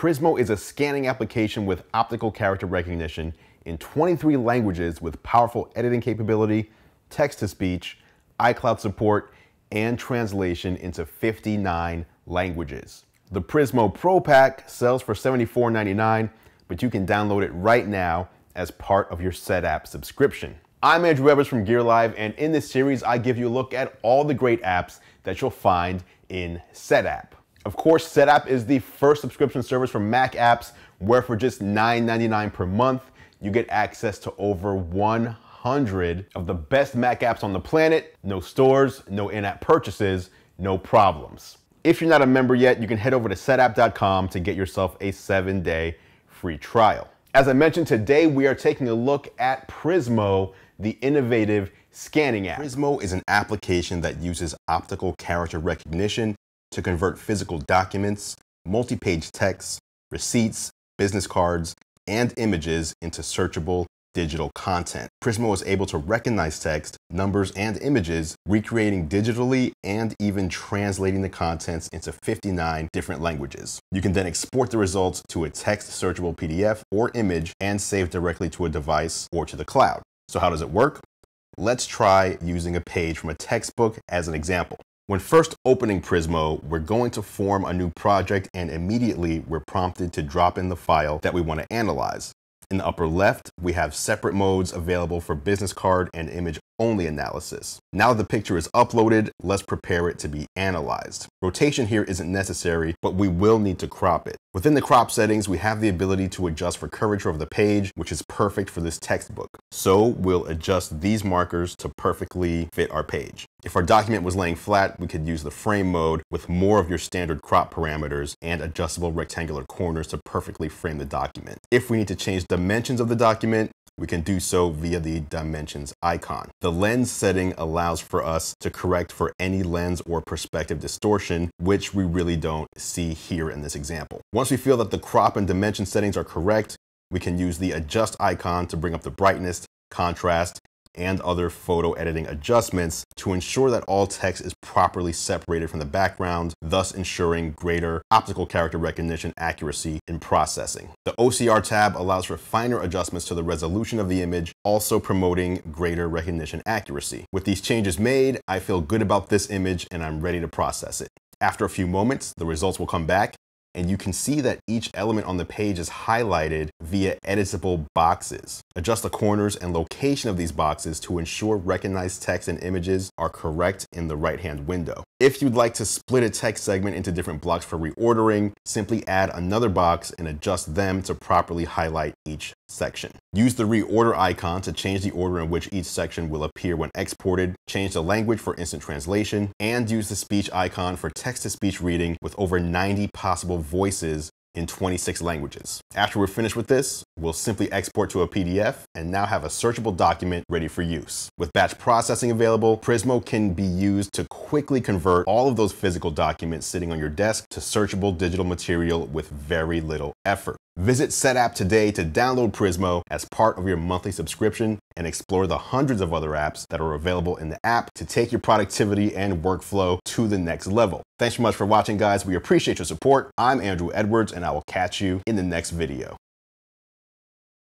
Prizmo is a scanning application with optical character recognition in 23 languages with powerful editing capability, text-to-speech, iCloud support, and translation into 59 languages. The Prizmo Pro Pack sells for $74.99, but you can download it right now as part of your Setapp subscription. I'm Andru Edwards from GearLive, and in this series, I give you a look at all the great apps that you'll find in Setapp. Of course, Setapp is the first subscription service for Mac apps, where for just $9.99 per month, you get access to over 100 of the best Mac apps on the planet. No stores, no in-app purchases, no problems. If you're not a member yet, you can head over to setapp.com to get yourself a 7-day free trial. As I mentioned, today we are taking a look at Prizmo, the innovative scanning app. Prizmo is an application that uses optical character recognition to convert physical documents, multi-page texts, receipts, business cards, and images into searchable digital content. Prizmo is able to recognize text, numbers, and images, recreating digitally and even translating the contents into 59 different languages. You can then export the results to a text searchable PDF or image and save directly to a device or to the cloud. So how does it work? Let's try using a page from a textbook as an example. When first opening Prizmo, we're going to form a new project, and immediately we're prompted to drop in the file that we want to analyze. In the upper left, we have separate modes available for business card and image only analysis. Now the picture is uploaded, let's prepare it to be analyzed. Rotation here isn't necessary, but we will need to crop it. Within the crop settings, we have the ability to adjust for curvature of the page, which is perfect for this textbook. So we'll adjust these markers to perfectly fit our page. If our document was laying flat, we could use the frame mode with more of your standard crop parameters and adjustable rectangular corners to perfectly frame the document. If we need to change dimensions of the document, we can do so via the dimensions icon. The lens setting allows for us to correct for any lens or perspective distortion, which we really don't see here in this example. Once we feel that the crop and dimension settings are correct, we can use the adjust icon to bring up the brightness, contrast, and other photo editing adjustments to ensure that all text is properly separated from the background, thus ensuring greater optical character recognition accuracy in processing. The OCR tab allows for finer adjustments to the resolution of the image, also promoting greater recognition accuracy. With these changes made, I feel good about this image and I'm ready to process it. After a few moments, the results will come back, and you can see that each element on the page is highlighted via editable boxes. Adjust the corners and location of these boxes to ensure recognized text and images are correct in the right-hand window. If you'd like to split a text segment into different blocks for reordering, simply add another box and adjust them to properly highlight each section. Use the reorder icon to change the order in which each section will appear when exported, change the language for instant translation, and use the speech icon for text-to-speech reading with over 90 possible voices in 26 languages. After we're finished with this, we'll simply export to a PDF and now have a searchable document ready for use. With batch processing available, Prizmo can be used to quickly convert all of those physical documents sitting on your desk to searchable digital material with very little effort. Visit Setapp today to download Prizmo as part of your monthly subscription and explore the hundreds of other apps that are available in the app to take your productivity and workflow to the next level. Thanks so much for watching, guys. We appreciate your support. I'm Andru Edwards, and I will catch you in the next video.